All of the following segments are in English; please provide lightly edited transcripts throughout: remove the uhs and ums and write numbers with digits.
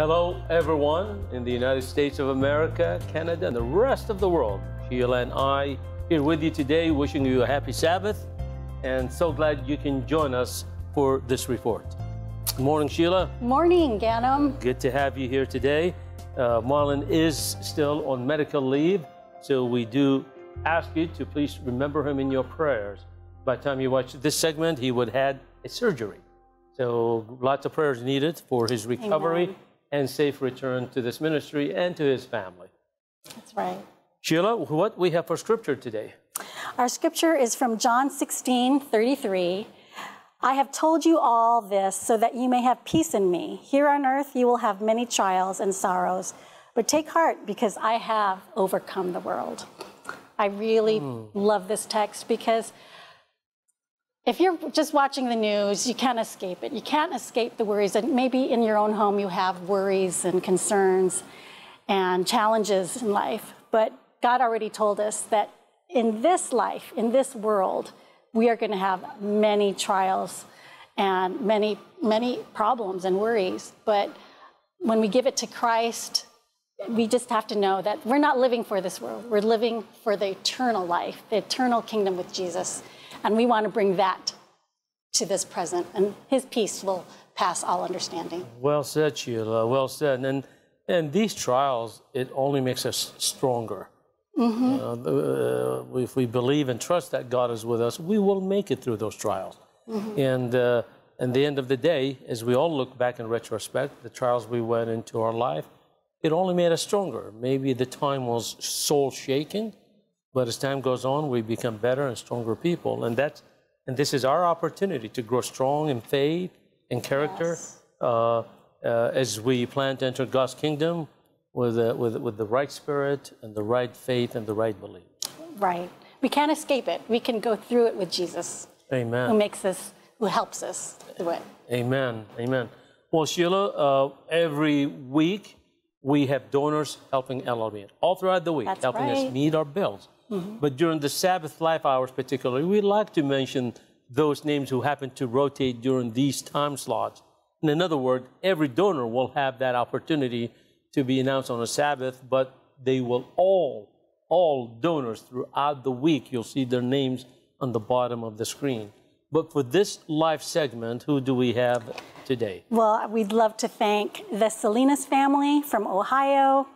Hello, everyone in the United States of America, Canada, and the rest of the world. Sheila and I here with you today, wishing you a happy Sabbath, and so glad you can join us for this report. Good morning, Sheila. Morning, Ganem. Good to have you here today. Marlon is still on medical leave, so we do ask you to please remember him in your prayers. By the time you watch this segment, he would have had a surgery. So lots of prayers needed for his recovery. Amen. And safe return to this ministry and to his family. That's right. Sheila, what we have for scripture today? Our scripture is from John 16:33. I have told you all this so that you may have peace in me. Here on earth you will have many trials and sorrows, but take heart because I have overcome the world. I really love this text because if you're just watching the news, you can't escape it. You can't escape the worries. And maybe in your own home, you have worries and concerns and challenges in life. But God already told us that in this life, in this world, we are going to have many trials and many problems and worries. But when we give it to Christ, we just have to know that we're not living for this world. We're living for the eternal life, the eternal kingdom with Jesus. And we want to bring that to this present, and his peace will pass all understanding. Well said, Sheila, well said. And these trials, it only makes us stronger. If we believe and trust that God is with us, we will make it through those trials. And at the end of the day, as we all look back in retrospect, the trials we went into our life, it only made us stronger. Maybe the time was soul-shaking, but as time goes on, we become better and stronger people. And this is our opportunity to grow strong in faith and character. Yes. As we plan to enter God's kingdom with the right spirit and the right faith and the right belief. Right. We can't escape it. We can go through it with Jesus. Amen. Who makes us, who helps us through it. Amen. Amen. Well, Sheila, every week we have donors helping LLB all throughout the week, that's helping right. us meet our bills. But during the Sabbath life hours particularly, we like to mention those names who happen to rotate during these time slots. And in other words, every donor will have that opportunity to be announced on a Sabbath, but they will all donors throughout the week, you'll see their names on the bottom of the screen. But for this live segment, who do we have today? Well, we'd love to thank the Salinas family from Ohio,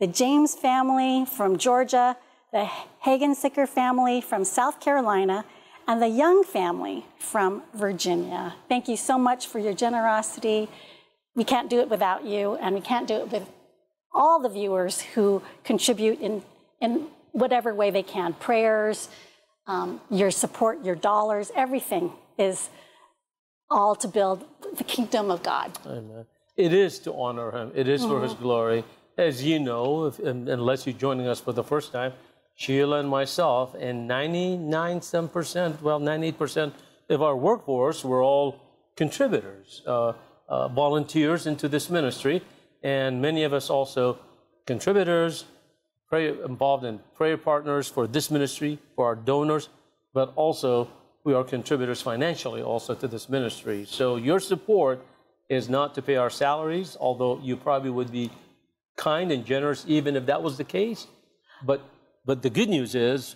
the James family from Georgia, the Hagen-Sicker family from South Carolina, and the Young family from Virginia. Thank you so much for your generosity. We can't do it without you, and we can't do it with all the viewers who contribute in whatever way they can. Prayers, your support, your dollars, everything is all to build the kingdom of God. Amen. It is to honor him. It is for his glory. As you know, unless you're joining us for the first time, Sheila and myself and 98% of our workforce were all contributors, volunteers into this ministry, and many of us also contributors, involved in prayer partners for this ministry, for our donors, but also we are contributors financially also to this ministry. So your support is not to pay our salaries, although you probably would be kind and generous even if that was the case, but the good news is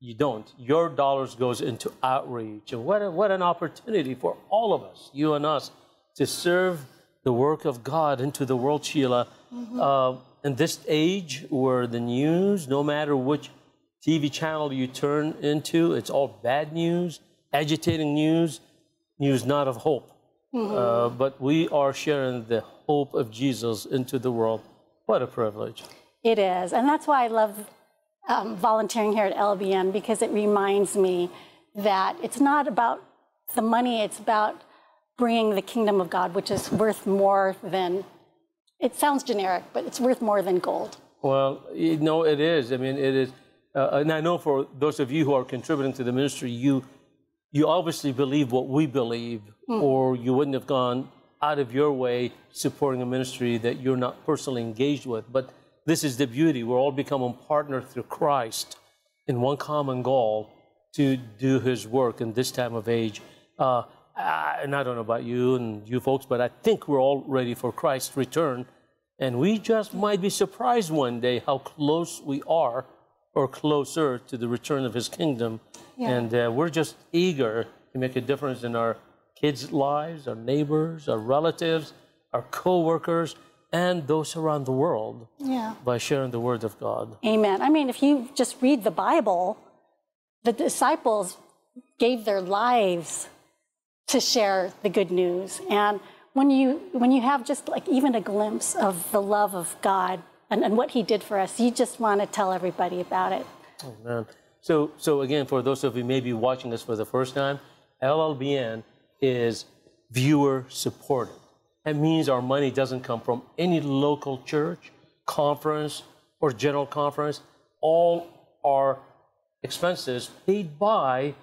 you don't. Your dollars goes into outreach. And what an opportunity for all of us, you and us, to serve the work of God into the world, Sheila. In this age where the news, no matter which TV channel you turn into, it's all bad news, agitating news, news not of hope. But we are sharing the hope of Jesus into the world. What a privilege. It is, and that's why I love volunteering here at LBM, because it reminds me that it's not about the money, it's about bringing the kingdom of God, which is worth more than, it sounds generic, but it's worth more than gold. Well, you know, it is. I mean, it is, and I know for those of you who are contributing to the ministry, you obviously believe what we believe, or you wouldn't have gone out of your way supporting a ministry that you're not personally engaged with. But this is the beauty. We're all becoming partners through Christ in one common goal to do his work in this time of age. And I don't know about you and you folks, but I think we're all ready for Christ's return And we just might be surprised one day how close we are or closer to the return of his kingdom. Yeah. And we're just eager to make a difference in our kids' lives, our neighbors, our relatives, our co-workers, and those around the world by sharing the word of God. Amen. I mean, if you just read the Bible, the disciples gave their lives to share the good news. And when you have just like even a glimpse of the love of God and what he did for us, you just want to tell everybody about it. Amen. So again, for those of you maybe watching this for the first time, LLBN is viewer supported. That means our money doesn't come from any local church, conference, or general conference. All our expenses paid by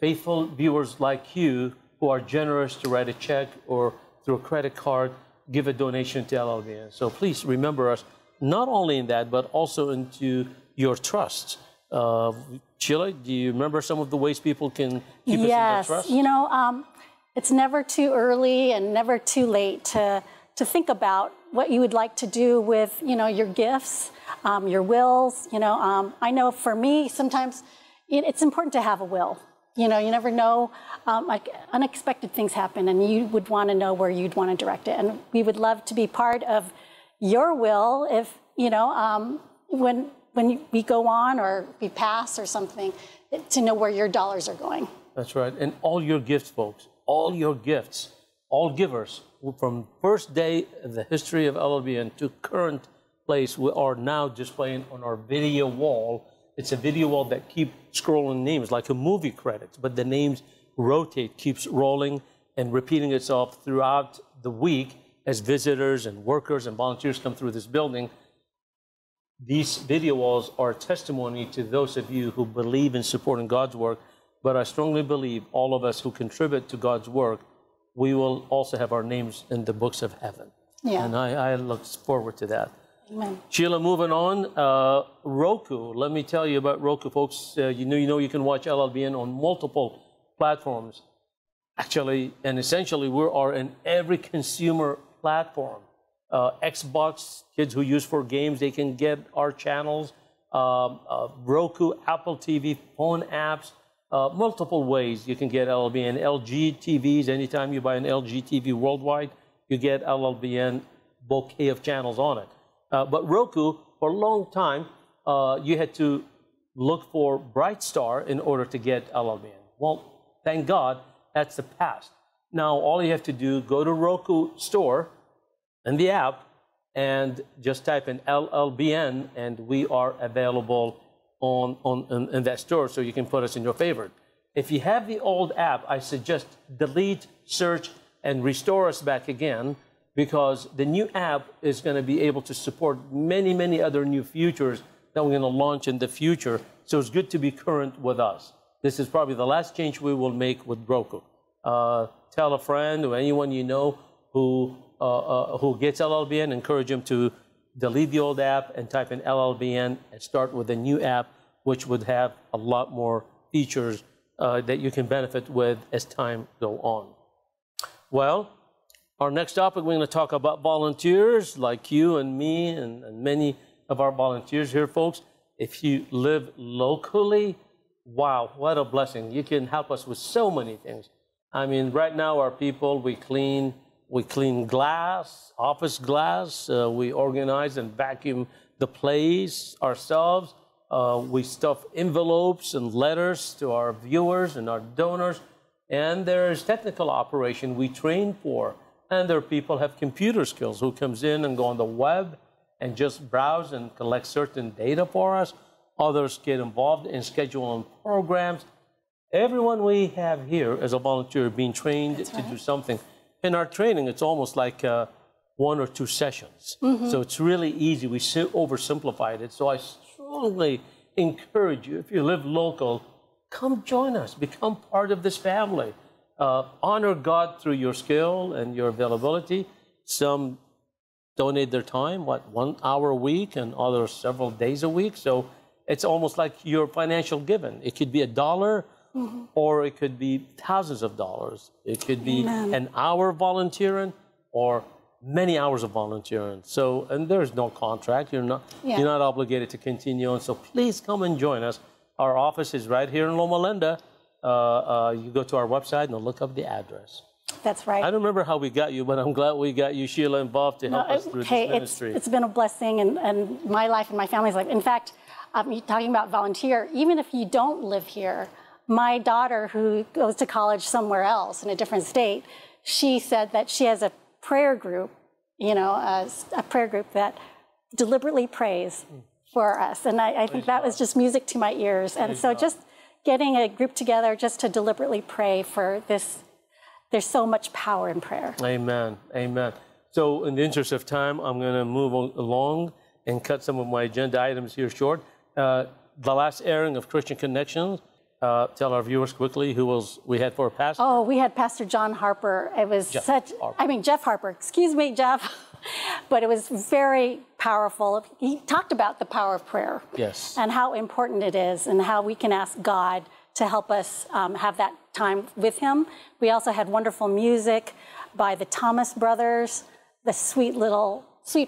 faithful viewers like you who are generous to write a check or through a credit card, give a donation to LLBN. So please remember us, not only in that, but also into your trust. Sheila, do you remember some of the ways people can keep us in their trust? You know, it's never too early and never too late to think about what you would like to do with, you know, your gifts, your wills. You know, I know for me, sometimes it's important to have a will. You know, you never know, like unexpected things happen, and you would want to know where you'd want to direct it. And we would love to be part of your will if, you know, when we go on or we pass or something, to know where your dollars are going. That's right. And all your gifts, folks, all your gifts, all givers, from first day of the history of LLBN to current place, we are now displaying on our video wall. It's a video wall that keeps scrolling names, like a movie credits, but the names rotate, keeps rolling and repeating itself throughout the week as visitors and workers and volunteers come through this building. These video walls are testimony to those of you who believe in supporting God's work, but I strongly believe all of us who contribute to God's work, we will also have our names in the books of heaven. Yeah. And I look forward to that. Amen. Sheila, moving on, Roku. Let me tell you about Roku, folks. You know you can watch LLBN on multiple platforms. Actually, and essentially, we are in every consumer platform. Xbox, kids who use for games, they can get our channels. Roku, Apple TV, phone apps, multiple ways you can get LLBN. LG TVs, anytime you buy an LG TV worldwide, you get LLBN bouquet of channels on it. But Roku, for a long time, you had to look for Bright Star in order to get LLBN. Well, thank God, that's the past. Now, all you have to do, go to Roku store and the app, and just type in LLBN, and we are available in that store, so you can put us in your favorite. If you have the old app, I suggest delete, search, and restore us back again, because the new app is going to be able to support many, many other new features that we're going to launch in the future. So it's good to be current with us. This is probably the last change we will make with Broko. Tell a friend or anyone you know who gets LLBN, encourage them to delete the old app and type in LLBN and start with a new app, which would have a lot more features that you can benefit with as time goes on. Well, our next topic, we're going to talk about volunteers like you and me and many of our volunteers here, folks. If you live locally, wow, what a blessing. You can help us with so many things. I mean, right now, our people, we clean glass, office glass. We organize and vacuum the place ourselves. We stuff envelopes and letters to our viewers and our donors. And there is technical operation we train for. And their people have computer skills who comes in and go on the web and just browse and collect certain data for us. Others get involved in scheduling programs. Everyone we have here as a volunteer being trained to do something. In our training, it's almost like 1 or 2 sessions. So it's really easy. We oversimplified it. So I strongly encourage you, if you live local, come join us. Become part of this family. Honor God through your skill and your availability. Some donate their time, 1 hour a week, and others several days a week. So it's almost like your financial giving. It could be $1, or it could be thousands of dollars. It could be an hour volunteering, or many hours of volunteering. So, and there is no contract. You're not obligated to continue on. So please come and join us. Our office is right here in Loma Linda. You go to our website and look up the address. That's right. I don't remember how we got you, but I'm glad we got you, Sheila, involved to help us through this ministry. It's been a blessing, and my life and my family's life. In fact, talking about volunteer, even if you don't live here, my daughter who goes to college somewhere else in a different state, she said that she has a prayer group, you know, a prayer group that deliberately prays for us. And I think that was just music to my ears. And so just getting a group together just to deliberately pray for this, there's so much power in prayer. Amen. Amen. So in the interest of time, I'm going to move along and cut some of my agenda items here short. The last airing of Christian Connections, tell our viewers quickly who was we had for a pastor. Oh, we had Pastor John Harper. It was Jeff Harper. Excuse me, Jeff. But it was very powerful. He talked about the power of prayer. Yes. And how important it is and how we can ask God to help us have that time with him. We also had wonderful music by the Thomas Brothers, the sweet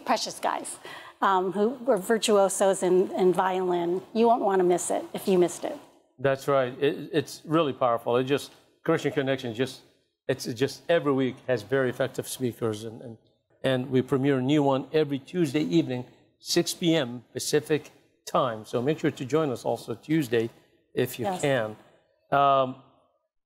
precious guys who were virtuosos in violin. You won't want to miss it if you missed it. That's right. It's really powerful. It just, Christian Connections, it's just every week has very effective speakers. And we premiere a new one every Tuesday evening, 6 p.m. Pacific time. So make sure to join us also Tuesday if you can.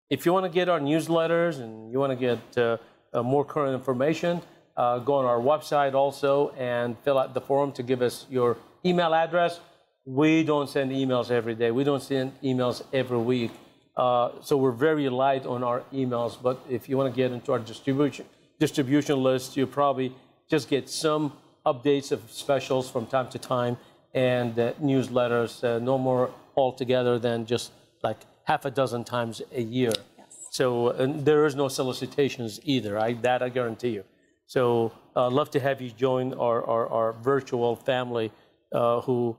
If you want to get our newsletters and you want to get more current information, go on our website also and fill out the form to give us your email address. We don't send emails every day. We don't send emails every week. So we're very light on our emails. But if you want to get into our distribution list, you probably just get some updates of specials from time to time and newsletters, no more altogether than just like half a dozen times a year. Yes. So and there is no solicitations either, that I guarantee you. So I'd love to have you join our virtual family who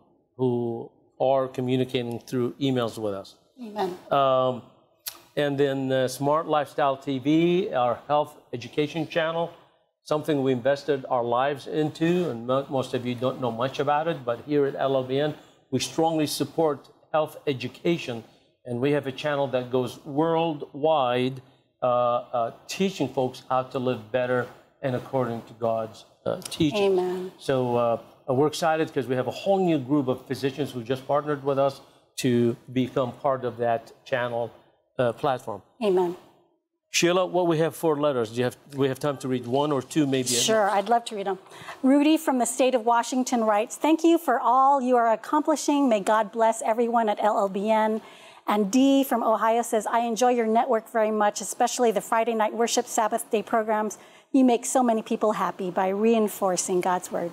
are communicating through emails with us. Amen. And then Smart Lifestyle TV, our health education channel, something we invested our lives into, and most of you don't know much about it, but here at LLBN, we strongly support health education. And we have a channel that goes worldwide teaching folks how to live better and according to God's teaching. Amen. So we're excited because we have a whole new group of physicians who just partnered with us to become part of that channel platform. Amen. Sheila, what we have 4 letters. Do we have time to read one or two maybe? Sure, I'd love to read them. Rudy from the state of Washington writes, "Thank you for all you are accomplishing. May God bless everyone at LLBN." And Dee from Ohio says, "I enjoy your network very much, especially the Friday night worship Sabbath day programs. You make so many people happy by reinforcing God's word."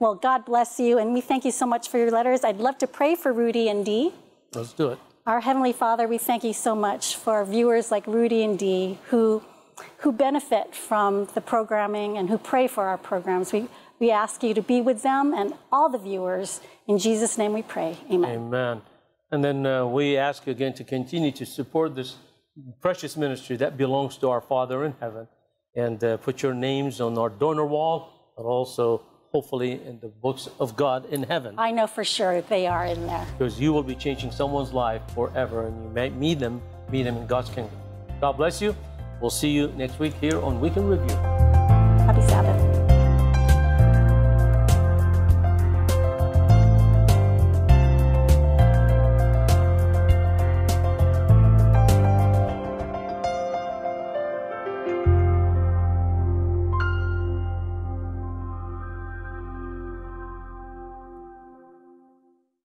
Well, God bless you, and we thank you so much for your letters. I'd love to pray for Rudy and Dee. Let's do it. Our Heavenly Father, we thank you so much for viewers like Rudy and Dee who benefit from the programming and who pray for our programs. We ask you to be with them and all the viewers. In Jesus' name we pray. Amen. Amen. And then we ask you again to continue to support this precious ministry that belongs to our Father in heaven, and put your names on our donor wall, but also hopefully in the books of God in heaven. I know for sure they are in there. Because you will be changing someone's life forever, and you may meet them in God's kingdom. God bless you. We'll see you next week here on Weekend Review. Happy Sabbath.